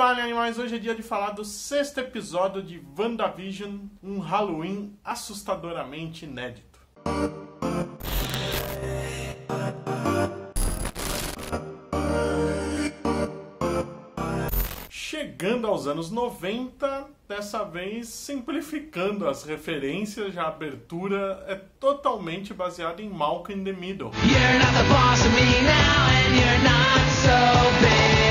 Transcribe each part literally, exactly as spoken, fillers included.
Fala, animais! Hoje é dia de falar do sexto episódio de WandaVision, um Halloween assustadoramente inédito. Chegando aos anos noventa, dessa vez simplificando as referências, já a abertura é totalmente baseada em Malcolm in the Middle. You're not the boss of me now and you're not so big.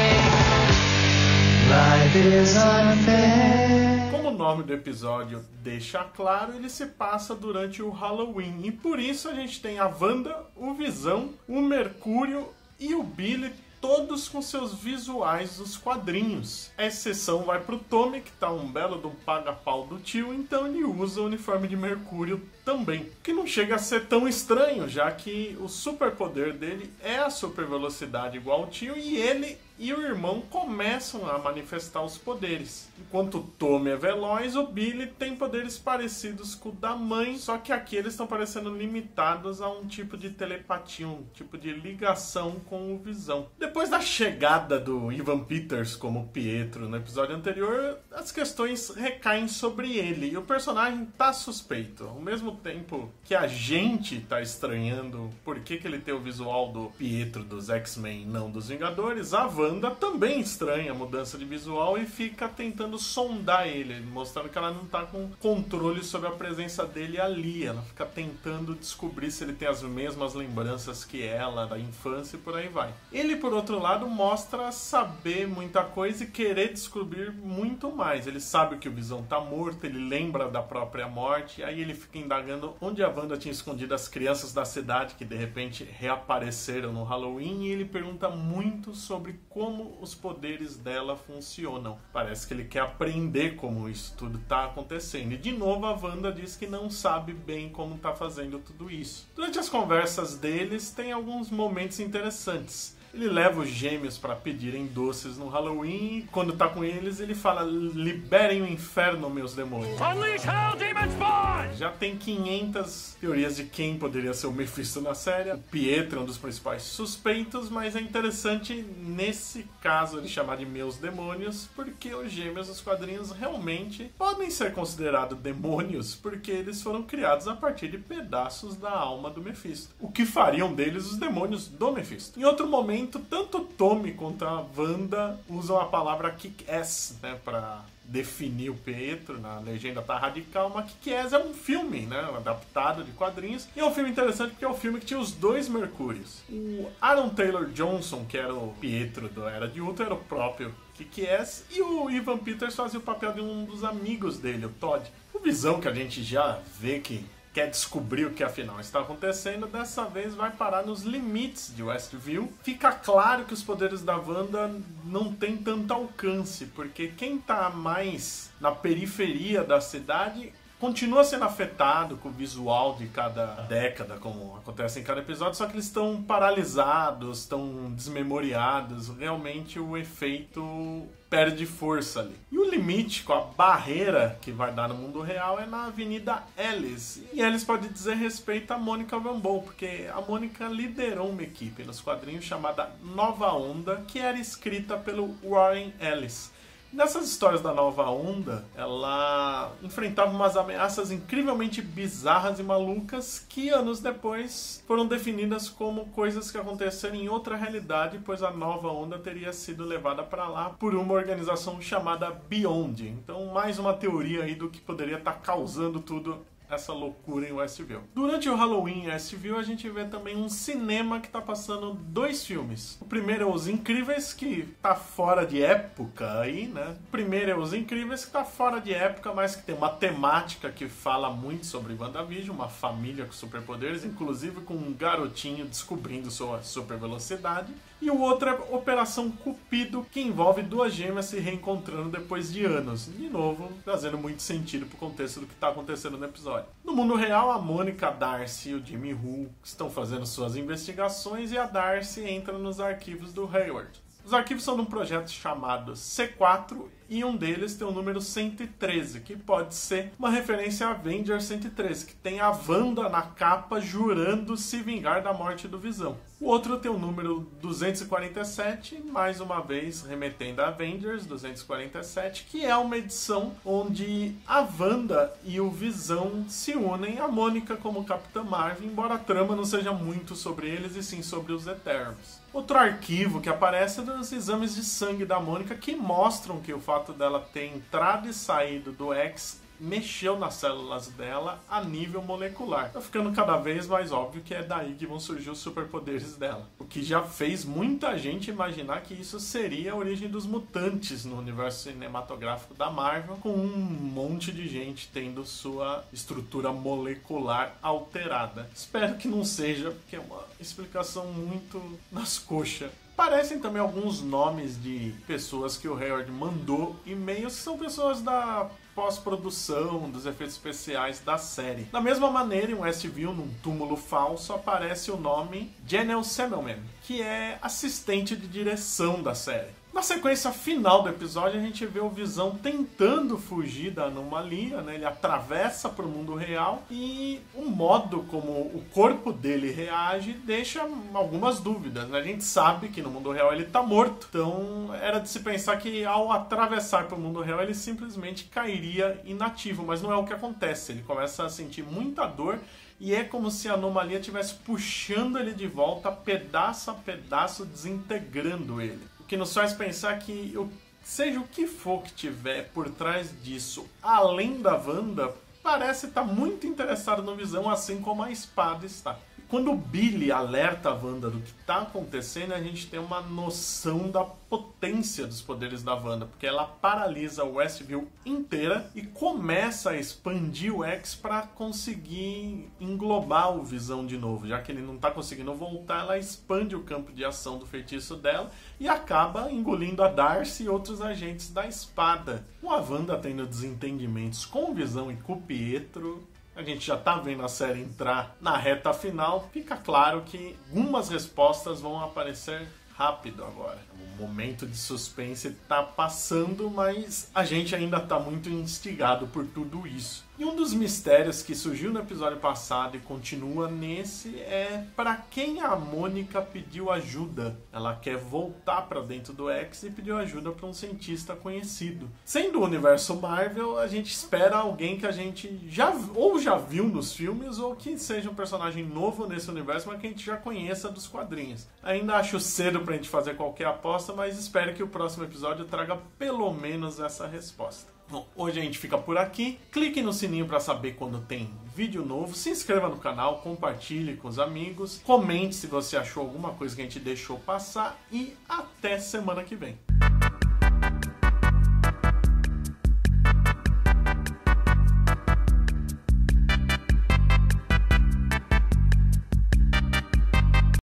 Life is unfair. Como o nome do episódio deixa claro, ele se passa durante o Halloween e por isso a gente tem a Wanda, o Visão, o Mercúrio e o Billy, todos com seus visuais dos quadrinhos. A exceção vai pro Tommy, que tá um belo do paga-pau do tio, então ele usa o uniforme de Mercúrio também. Que não chega a ser tão estranho, já que o superpoder dele é a super velocidade igual ao tio, e ele e o irmão começam a manifestar os poderes. Enquanto o Tommy é veloz, o Billy tem poderes parecidos com o da mãe, só que aqui eles estão parecendo limitados a um tipo de telepatia, um tipo de ligação com o Visão. Depois da chegada do Ivan Peters como Pietro no episódio anterior, as questões recaem sobre ele, e o personagem tá suspeito. Ao mesmo tempo que a gente tá estranhando por que, que ele tem o visual do Pietro dos X-Men e não dos Vingadores, a Wanda Wanda também estranha a mudança de visual e fica tentando sondar ele, mostrando que ela não tá com controle sobre a presença dele ali. Ela fica tentando descobrir se ele tem as mesmas lembranças que ela da infância e por aí vai. Ele, por outro lado, mostra saber muita coisa e querer descobrir muito mais. Ele sabe que o Visão tá morto, ele lembra da própria morte, aí ele fica indagando onde a Wanda tinha escondido as crianças da cidade que de repente reapareceram no Halloween, e ele pergunta muito sobre como como os poderes dela funcionam. Parece que ele quer aprender como isso tudo está acontecendo. E de novo a Wanda diz que não sabe bem como está fazendo tudo isso. Durante as conversas deles tem alguns momentos interessantes. Ele leva os gêmeos para pedirem doces no Halloween e quando tá com eles ele fala: liberem o inferno, meus demônios. Unleash hell, demons born! Já tem quinhentas teorias de quem poderia ser o Mephisto na série. O Pietro é um dos principais suspeitos, mas é interessante nesse caso ele chamar de meus demônios, porque os gêmeos nos quadrinhos realmente podem ser considerados demônios, porque eles foram criados a partir de pedaços da alma do Mephisto, o que fariam deles os demônios do Mephisto. Em outro momento, tanto Tommy quanto a Wanda usam a palavra Kick-Ass, né, para definir o Pietro. Na legenda tá radical, mas Kick-Ass é um filme, né, adaptado de quadrinhos, e é um filme interessante porque é um filme que tinha os dois Mercúrios. O Aaron Taylor-Johnson, que era o Pietro do Era de Ultron, era o próprio Kick-Ass, e o Ivan Peters fazia o papel de um dos amigos dele, o Todd. O Visão, que a gente já vê que quer descobrir o que afinal está acontecendo, dessa vez vai parar nos limites de Westview. Fica claro que os poderes da Wanda não tem tanto alcance, porque quem está mais na periferia da cidade continua sendo afetado com o visual de cada década, como acontece em cada episódio, só que eles estão paralisados, estão desmemoriados. Realmente o efeito perde força ali. E o limite com a barreira que vai dar no mundo real é na Avenida Ellis. E Ellis pode dizer respeito a Monica Rambeau, porque a Monica liderou uma equipe nos quadrinhos chamada Nova Onda, que era escrita pelo Warren Ellis. Nessas histórias da Nova Onda, ela enfrentava umas ameaças incrivelmente bizarras e malucas que anos depois foram definidas como coisas que aconteceram em outra realidade, pois a Nova Onda teria sido levada para lá por uma organização chamada Beyond. Então, mais uma teoria aí do que poderia estar causando tudo essa loucura em Westview. Durante o Halloween em Westview, a gente vê também um cinema que tá passando dois filmes. O primeiro é Os Incríveis, que tá fora de época aí, né? O primeiro é Os Incríveis, que tá fora de época, mas que tem uma temática que fala muito sobre WandaVision, uma família com superpoderes, inclusive com um garotinho descobrindo sua super velocidade. E o outro é Operação Cupido, que envolve duas gêmeas se reencontrando depois de anos. De novo, fazendo muito sentido pro contexto do que tá acontecendo no episódio. No mundo real, a Mônica, Darcy e o Jimmy Woo estão fazendo suas investigações, e a Darcy entra nos arquivos do Hayward. Os arquivos são de um projeto chamado C quatro e um deles tem o número cento e treze, que pode ser uma referência a Avengers cento e treze, que tem a Wanda na capa jurando se vingar da morte do Visão. O outro tem o número duzentos e quarenta e sete, mais uma vez remetendo a Avengers duzentos e quarenta e sete, que é uma edição onde a Wanda e o Visão se unem, a Mônica como Capitã Marvel, embora a trama não seja muito sobre eles e sim sobre os Eternos. Outro arquivo que aparece é dos exames de sangue da Mônica, que mostram que o fato dela ter entrado e saído do X mexeu nas células dela a nível molecular. Tá ficando cada vez mais óbvio que é daí que vão surgir os superpoderes dela. O que já fez muita gente imaginar que isso seria a origem dos mutantes no universo cinematográfico da Marvel, com um monte de gente tendo sua estrutura molecular alterada. Espero que não seja, porque é uma explicação muito nas coxas. Aparecem também alguns nomes de pessoas que o Hayward mandou e-mails, que são pessoas da pós-produção, dos efeitos especiais da série. Da mesma maneira, em Westview, num túmulo falso, aparece o nome Janel Semelmen, que é assistente de direção da série. Na sequência final do episódio, a gente vê o Visão tentando fugir da anomalia, né? Ele atravessa para o mundo real e o modo como o corpo dele reage deixa algumas dúvidas, né? A gente sabe que no mundo real ele está morto, então era de se pensar que ao atravessar para o mundo real ele simplesmente cairia inativo, mas não é o que acontece. Ele começa a sentir muita dor e é como se a anomalia estivesse puxando ele de volta, pedaço a pedaço, desintegrando ele. Que nos faz pensar que, seja o que for que tiver por trás disso, além da Wanda, parece estar muito interessado no Visão, assim como a espada está. E quando o Billy alerta a Wanda do que está acontecendo, a gente tem uma noção da potência dos poderes da Wanda, porque ela paralisa o Westview inteira e começa a expandir o X para conseguir englobar o Visão de novo. Já que ele não está conseguindo voltar, ela expande o campo de ação do feitiço dela e acaba engolindo a Darcy e outros agentes da espada. Com a Wanda tendo desentendimentos com o Visão e com o Pietro, a gente já tá vendo a série entrar na reta final, fica claro que algumas respostas vão aparecer rápido agora. O momento de suspense tá passando, mas a gente ainda tá muito instigado por tudo isso. E um dos mistérios que surgiu no episódio passado e continua nesse é para quem a Mônica pediu ajuda. Ela quer voltar para dentro do X e pediu ajuda para um cientista conhecido. Sendo o universo Marvel, a gente espera alguém que a gente já ou já viu nos filmes ou que seja um personagem novo nesse universo, mas que a gente já conheça dos quadrinhos. Ainda acho cedo para a gente fazer qualquer aposta, mas espero que o próximo episódio traga pelo menos essa resposta. Bom, hoje a gente fica por aqui. Clique no sininho para saber quando tem vídeo novo. Se inscreva no canal, compartilhe com os amigos. Comente se você achou alguma coisa que a gente deixou passar. E até semana que vem.